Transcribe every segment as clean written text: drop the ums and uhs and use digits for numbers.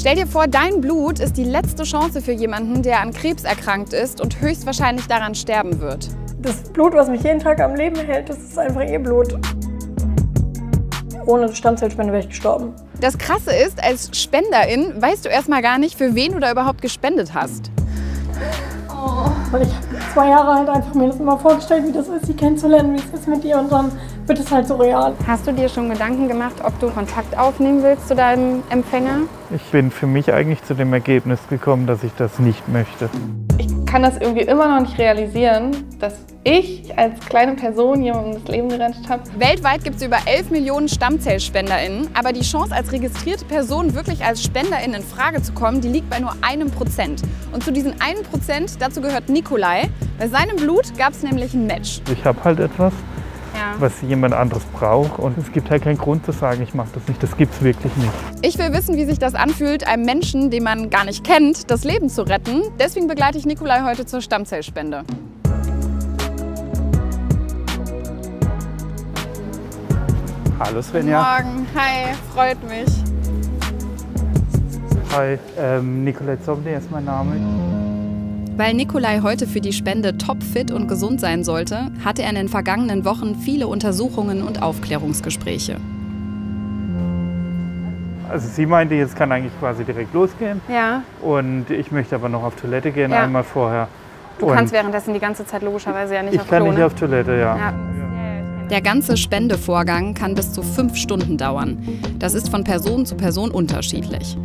Stell dir vor, dein Blut ist die letzte Chance für jemanden, der an Krebs erkrankt ist und höchstwahrscheinlich daran sterben wird. Das Blut, was mich jeden Tag am Leben hält, das ist einfach ihr Blut. Ohne Stammzellspende wäre ich gestorben. Das Krasse ist, als Spenderin weißt du erstmal gar nicht, für wen du da überhaupt gespendet hast. Oh. Und ich habe 2 Jahre halt einfach mir das immer vorgestellt, wie das ist, sie kennenzulernen, wie es ist mit ihr, und dann wird es halt so real. Hast du dir schon Gedanken gemacht, ob du Kontakt aufnehmen willst zu deinem Empfänger? Ich bin für mich eigentlich zu dem Ergebnis gekommen, dass ich das nicht möchte. Ich kann das irgendwie immer noch nicht realisieren, dass ich als kleine Person jemandem das Leben gerettet habe. Weltweit gibt es über 11 Millionen StammzellspenderInnen, aber die Chance, als registrierte Person wirklich als SpenderIn in Frage zu kommen, die liegt bei nur 1%. Und zu diesen 1%, dazu gehört Nikolai. Bei seinem Blut gab es nämlich ein Match. Ich habe halt etwas, was jemand anderes braucht, und es gibt halt keinen Grund zu sagen, ich mache das nicht, das gibt's wirklich nicht. Ich will wissen, wie sich das anfühlt, einem Menschen, den man gar nicht kennt, das Leben zu retten. Deswegen begleite ich Nikolai heute zur Stammzellspende. Hallo Svenja. Guten Morgen, hi, freut mich. Hi, Nikolai Zomde ist mein Name. Weil Nikolai heute für die Spende topfit und gesund sein sollte, hatte er in den vergangenen Wochen viele Untersuchungen und Aufklärungsgespräche. Also sie meinte, jetzt kann eigentlich quasi direkt losgehen. Ja. Und ich möchte aber noch auf Toilette gehen, einmal vorher. Du kannst währenddessen die ganze Zeit logischerweise ja nicht auf Toilette. Ich kann nicht auf Toilette, ja. Der ganze Spendevorgang kann bis zu 5 Stunden dauern. Das ist von Person zu Person unterschiedlich.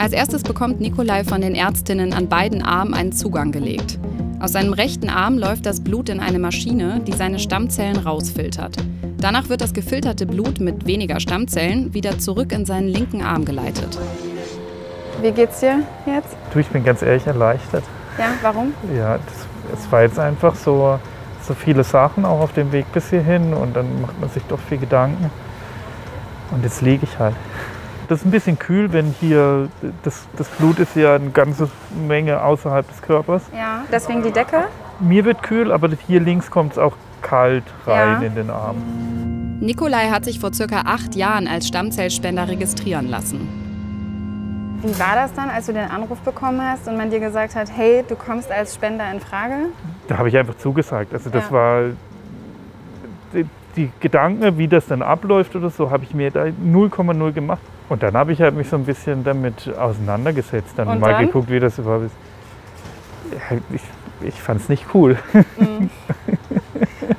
Als erstes bekommt Nikolai von den Ärztinnen an beiden Armen einen Zugang gelegt. Aus seinem rechten Arm läuft das Blut in eine Maschine, die seine Stammzellen rausfiltert. Danach wird das gefilterte Blut mit weniger Stammzellen wieder zurück in seinen linken Arm geleitet. Wie geht's dir jetzt? Du, ich bin ganz ehrlich erleichtert. Ja, warum? Ja, es war jetzt einfach so viele Sachen auch auf dem Weg bis hierhin, und dann macht man sich doch viel Gedanken. Und jetzt liege ich halt. Das ist ein bisschen kühl, wenn hier, das Blut ist ja eine ganze Menge außerhalb des Körpers. Ja, deswegen die Decke? Mir wird kühl, aber hier links kommt es auch kalt rein in den Arm. Nikolai hat sich vor ca. 8 Jahren als Stammzellspender registrieren lassen. Wie war das dann, als du den Anruf bekommen hast und man dir gesagt hat, hey, du kommst als Spender in Frage? Da habe ich einfach zugesagt. Also das war... Die Gedanken, wie das dann abläuft oder so, habe ich mir da 0,0 gemacht. Und dann habe ich halt mich so ein bisschen damit auseinandergesetzt. Dann mal geguckt, wie das überhaupt ist. Ich fand es nicht cool. Mhm.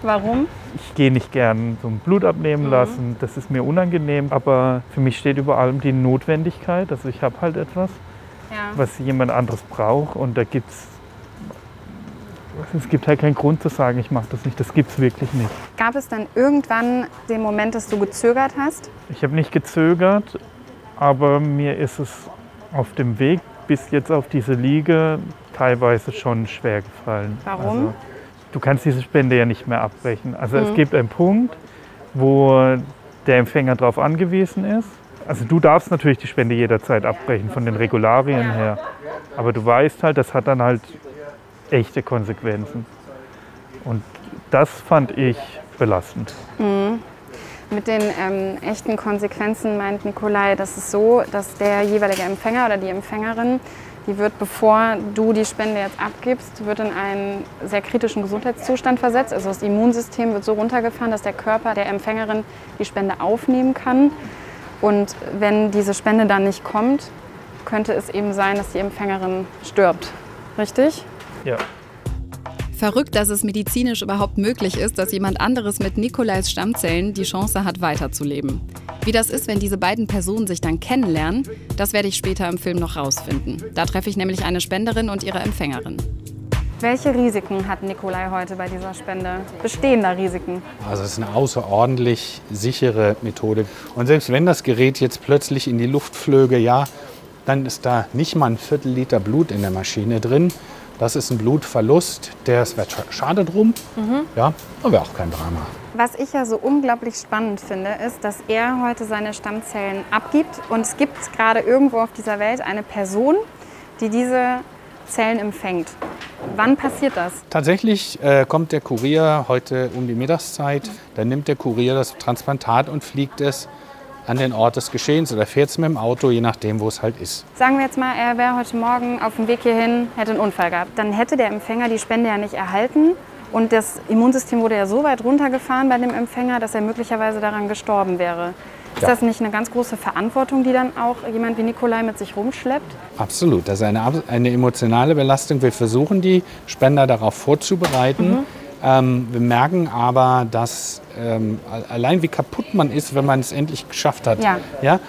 Warum? Ich gehe nicht gern so ein Blut abnehmen lassen. Das ist mir unangenehm. Aber für mich steht über allem die Notwendigkeit. Also ich habe halt etwas, was jemand anderes braucht. Und da gibt's... Es gibt halt keinen Grund zu sagen, ich mache das nicht. Das gibt es wirklich nicht. Gab es dann irgendwann den Moment, dass du gezögert hast? Ich habe nicht gezögert, aber mir ist es auf dem Weg bis jetzt auf diese Liege teilweise schon schwer gefallen. Warum? Also, du kannst diese Spende ja nicht mehr abbrechen. Also es gibt einen Punkt, wo der Empfänger darauf angewiesen ist. Also du darfst natürlich die Spende jederzeit abbrechen, von den Regularien her. Aber du weißt halt, das hat dann halt echte Konsequenzen. Und das fand ich belastend. Mhm. Mit den echten Konsequenzen meint Nikolai, das ist so, dass der jeweilige Empfänger oder die Empfängerin, die wird, bevor du die Spende jetzt abgibst, wird in einen sehr kritischen Gesundheitszustand versetzt. Also das Immunsystem wird so runtergefahren, dass der Körper der Empfängerin die Spende aufnehmen kann. Und wenn diese Spende dann nicht kommt, könnte es eben sein, dass die Empfängerin stirbt. Richtig? Ja. Verrückt, dass es medizinisch überhaupt möglich ist, dass jemand anderes mit Nikolais Stammzellen die Chance hat, weiterzuleben. Wie das ist, wenn diese beiden Personen sich dann kennenlernen, das werde ich später im Film noch rausfinden. Da treffe ich nämlich eine Spenderin und ihre Empfängerin. Welche Risiken hat Nikolai heute bei dieser Spende? Bestehen da Risiken? Also es ist eine außerordentlich sichere Methode. Und selbst wenn das Gerät jetzt plötzlich in die Luft flöge, dann ist da nicht mal 1/4 Liter Blut in der Maschine drin. Das ist ein Blutverlust, der ist schade drum, aber auch kein Drama. Was ich ja so unglaublich spannend finde, ist, dass er heute seine Stammzellen abgibt. Und es gibt gerade irgendwo auf dieser Welt eine Person, die diese Zellen empfängt. Wann passiert das? Tatsächlich kommt der Kurier heute um die Mittagszeit. Dann nimmt der Kurier das Transplantat und fliegt es an den Ort des Geschehens oder fährt es mit dem Auto, je nachdem, wo es halt ist. Sagen wir jetzt mal, er wäre heute Morgen auf dem Weg hierhin, hätte einen Unfall gehabt. Dann hätte der Empfänger die Spende ja nicht erhalten. Und das Immunsystem wurde ja so weit runtergefahren bei dem Empfänger, dass er möglicherweise daran gestorben wäre. Ist das nicht eine ganz große Verantwortung, die dann auch jemand wie Nikolai mit sich rumschleppt? Absolut. Das ist eine emotionale Belastung. Wir versuchen, die Spender darauf vorzubereiten. Wir merken aber, dass allein wie kaputt man ist, wenn man es endlich geschafft hat. Ja?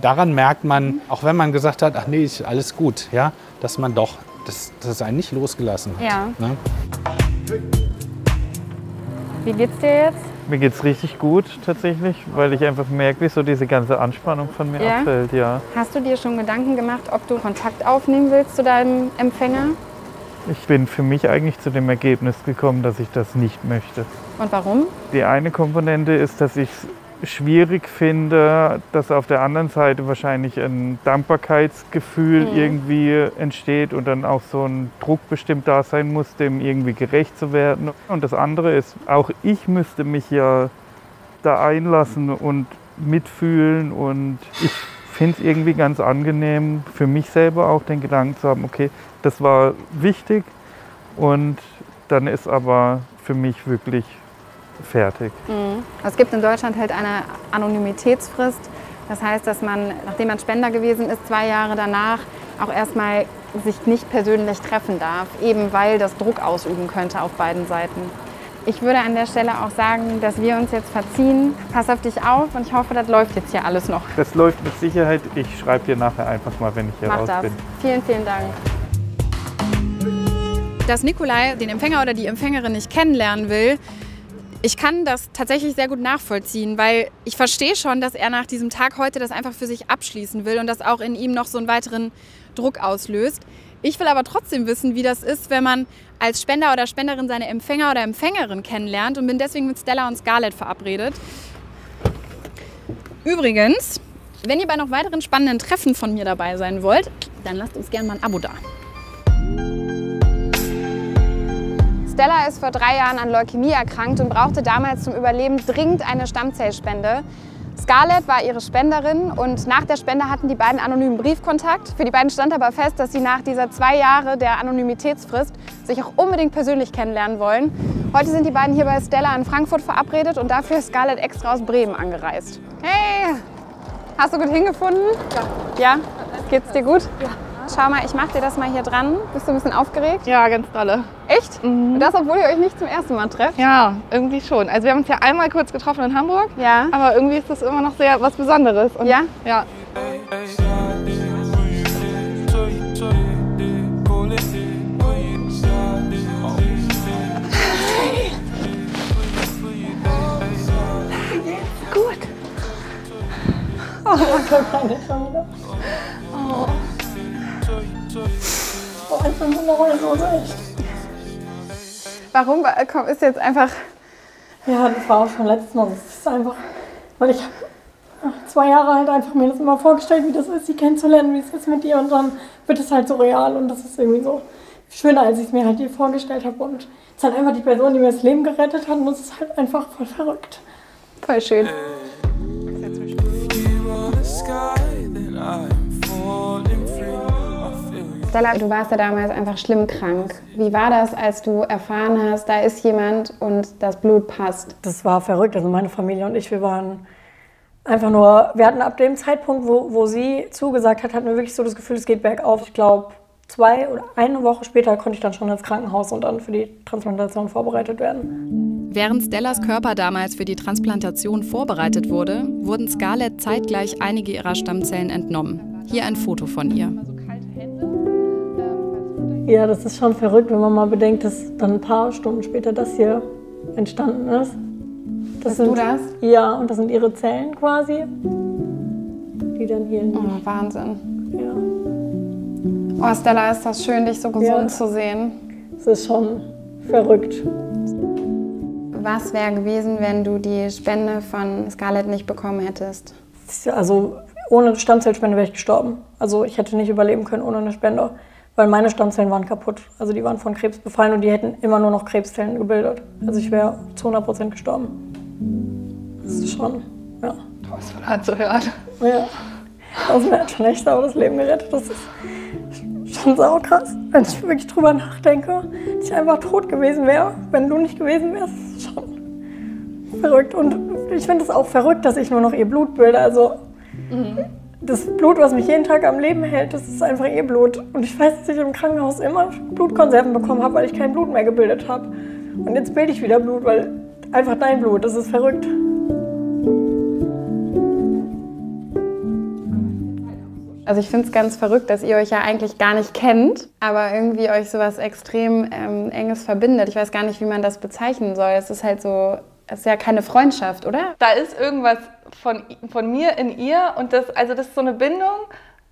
Daran merkt man, auch wenn man gesagt hat, ach nee, ist alles gut, ja? Dass man doch, dass es einen nicht losgelassen hat. Ne? Wie geht's dir jetzt? Mir geht's richtig gut tatsächlich, weil ich einfach merke, wie so diese ganze Anspannung von mir abfällt. Hast du dir schon Gedanken gemacht, ob du Kontakt aufnehmen willst zu deinem Empfänger? Ich bin für mich eigentlich zu dem Ergebnis gekommen, dass ich das nicht möchte. Und warum? Die eine Komponente ist, dass ich es schwierig finde, dass auf der anderen Seite wahrscheinlich ein Dankbarkeitsgefühl irgendwie entsteht und dann auch so ein Druck bestimmt da sein muss, dem irgendwie gerecht zu werden. Und das andere ist, auch ich müsste mich ja da einlassen und mitfühlen und ich finde es irgendwie ganz angenehm, für mich selber auch den Gedanken zu haben, okay, das war wichtig und dann ist aber für mich wirklich fertig. Es gibt in Deutschland halt eine Anonymitätsfrist. Das heißt, dass man, nachdem man Spender gewesen ist, 2 Jahre danach auch erstmal sich nicht persönlich treffen darf, eben weil das Druck ausüben könnte auf beiden Seiten. Ich würde an der Stelle auch sagen, dass wir uns jetzt verziehen. Pass auf dich auf und ich hoffe, das läuft jetzt hier alles noch. Das läuft mit Sicherheit. Ich schreibe dir nachher einfach mal, wenn ich hier raus bin. Vielen, vielen Dank. Dass Nikolai den Empfänger oder die Empfängerin nicht kennenlernen will, ich kann das tatsächlich sehr gut nachvollziehen, weil ich verstehe schon, dass er nach diesem Tag heute das einfach für sich abschließen will und das auch in ihm noch so einen weiteren Druck auslöst. Ich will aber trotzdem wissen, wie das ist, wenn man als Spender oder Spenderin seine Empfänger oder Empfängerin kennenlernt und bin deswegen mit Stella und Scarlett verabredet. Übrigens, wenn ihr bei noch weiteren spannenden Treffen von mir dabei sein wollt, dann lasst uns gerne mal ein Abo da. Stella ist vor 3 Jahren an Leukämie erkrankt und brauchte damals zum Überleben dringend eine Stammzellspende. Scarlett war ihre Spenderin und nach der Spende hatten die beiden anonymen Briefkontakt. Für die beiden stand aber fest, dass sie nach dieser 2 Jahre der Anonymitätsfrist sich auch unbedingt persönlich kennenlernen wollen. Heute sind die beiden hier bei Stella in Frankfurt verabredet und dafür ist Scarlett extra aus Bremen angereist. Hey, hast du gut hingefunden? Ja. Geht's dir gut? Ja. Schau mal, ich mach dir das mal hier dran. Bist du ein bisschen aufgeregt? Ja, ganz dolle. Echt? Und das, obwohl ihr euch nicht zum ersten Mal trefft? Ja, irgendwie schon. Also wir haben uns ja einmal kurz getroffen in Hamburg. Ja. Aber irgendwie ist das immer noch sehr was Besonderes. Und ja? Ja. Gut. Oh, ich kann gar nicht schon wieder. Oh. Oh, ich bin wundervoll, so recht. Warum komm, ist jetzt einfach... Ja, das war auch schon letztes Mal. Das ist einfach, weil ich habe 2 Jahre halt einfach mir das immer vorgestellt, wie das ist, sie kennenzulernen, wie es ist mit ihr. Und dann wird es halt so real und das ist irgendwie so schöner, als ich es mir halt hier vorgestellt habe. Und es ist halt einfach die Person, die mir das Leben gerettet hat und das ist halt einfach voll verrückt. Voll schön. Stella, du warst ja damals einfach schlimm krank. Wie war das, als du erfahren hast, da ist jemand und das Blut passt? Das war verrückt. Also meine Familie und ich, wir waren einfach nur, wir hatten ab dem Zeitpunkt, wo sie zugesagt hat, hatten wir wirklich so das Gefühl, es geht bergauf. Ich glaube, 2 oder 1 Woche später konnte ich dann schon ins Krankenhaus und dann für die Transplantation vorbereitet werden. Während Stellas Körper damals für die Transplantation vorbereitet wurde, wurden Scarlett zeitgleich einige ihrer Stammzellen entnommen. Hier ein Foto von ihr. Ja, das ist schon verrückt, wenn man mal bedenkt, dass dann ein paar Stunden später das hier entstanden ist. Das sind, du das? Ja, und das sind ihre Zellen quasi, die dann hier... Oh, Wahnsinn. Ja. Oh, Stella, ist das schön, dich so gesund zu sehen. Das ist schon verrückt. Was wäre gewesen, wenn du die Spende von Scarlett nicht bekommen hättest? Also ohne Stammzellspende wäre ich gestorben. Also ich hätte nicht überleben können ohne eine Spende. Weil meine Stammzellen waren kaputt. Also die waren von Krebs befallen und die hätten immer nur noch Krebszellen gebildet. Also ich wäre zu 100% gestorben. Das ist schon, ja. es von Hand zu Hand. Ja. Also mir hat schon echt sauer das Leben gerettet. Das ist schon saukrass, wenn ich wirklich drüber nachdenke, dass ich einfach tot gewesen wäre, wenn du nicht gewesen wärst. Das ist schon verrückt. Und ich finde es auch verrückt, dass ich nur noch ihr Blut bilde. Also das Blut, was mich jeden Tag am Leben hält, das ist einfach ihr Blut. Und ich weiß, dass ich im Krankenhaus immer Blutkonserven bekommen habe, weil ich kein Blut mehr gebildet habe. Und jetzt bilde ich wieder Blut, weil einfach dein Blut, das ist verrückt. Also ich finde es ganz verrückt, dass ihr euch ja eigentlich gar nicht kennt, aber irgendwie euch sowas extrem Enges verbindet. Ich weiß gar nicht, wie man das bezeichnen soll. Es ist halt so, es ist ja keine Freundschaft, oder? Da ist irgendwas von mir in ihr und das, also das ist so eine Bindung.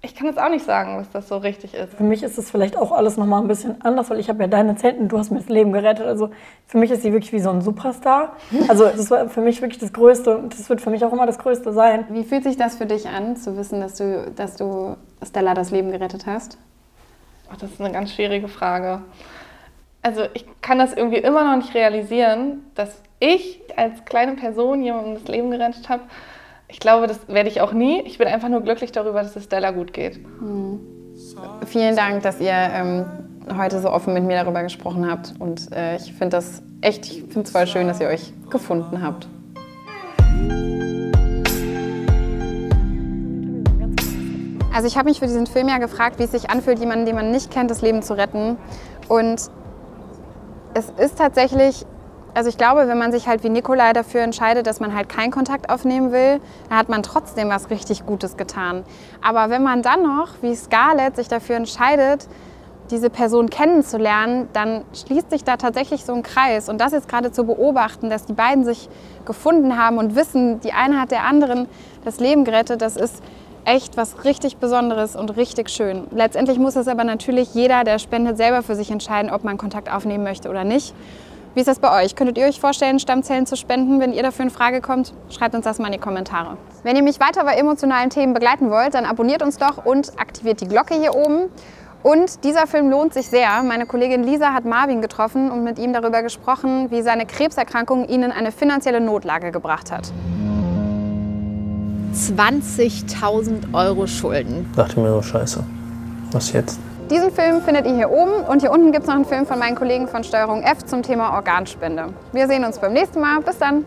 Ich kann jetzt auch nicht sagen, was das so richtig ist. Für mich ist es vielleicht auch alles nochmal ein bisschen anders, weil ich habe ja deine Zeit und du hast mir das Leben gerettet. Also für mich ist sie wirklich wie so ein Superstar. Also das war für mich wirklich das Größte und das wird für mich auch immer das Größte sein. Wie fühlt sich das für dich an, zu wissen, dass du Stella das Leben gerettet hast? Ach, das ist eine ganz schwierige Frage. Also ich kann das irgendwie immer noch nicht realisieren, dass ich als kleine Person jemandem das Leben gerettet habe. Ich glaube, das werde ich auch nie. Ich bin einfach nur glücklich darüber, dass es Stella gut geht. Mhm. Vielen Dank, dass ihr heute so offen mit mir darüber gesprochen habt. Und ich finde das echt, ich finde es voll schön, dass ihr euch gefunden habt. Also ich habe mich für diesen Film ja gefragt, wie es sich anfühlt, jemanden, den man nicht kennt, das Leben zu retten. Und es ist tatsächlich... Also ich glaube, wenn man sich halt wie Nikolai dafür entscheidet, dass man halt keinen Kontakt aufnehmen will, dann hat man trotzdem was richtig Gutes getan. Aber wenn man dann noch, wie Scarlett, sich dafür entscheidet, diese Person kennenzulernen, dann schließt sich da tatsächlich so ein Kreis. Und das ist gerade zu beobachten, dass die beiden sich gefunden haben und wissen, die eine hat der anderen das Leben gerettet, das ist echt was richtig Besonderes und richtig schön. Letztendlich muss es aber natürlich jeder, der spendet, selber für sich entscheiden, ob man Kontakt aufnehmen möchte oder nicht. Wie ist das bei euch? Könntet ihr euch vorstellen, Stammzellen zu spenden, wenn ihr dafür in Frage kommt? Schreibt uns das mal in die Kommentare. Wenn ihr mich weiter bei emotionalen Themen begleiten wollt, dann abonniert uns doch und aktiviert die Glocke hier oben. Und dieser Film lohnt sich sehr. Meine Kollegin Lisa hat Marvin getroffen und mit ihm darüber gesprochen, wie seine Krebserkrankung ihn in eine finanzielle Notlage gebracht hat. 20.000 € Schulden. Ich dachte mir so, scheiße, was jetzt? Diesen Film findet ihr hier oben und hier unten gibt es noch einen Film von meinen Kollegen von STRG F zum Thema Organspende. Wir sehen uns beim nächsten Mal. Bis dann!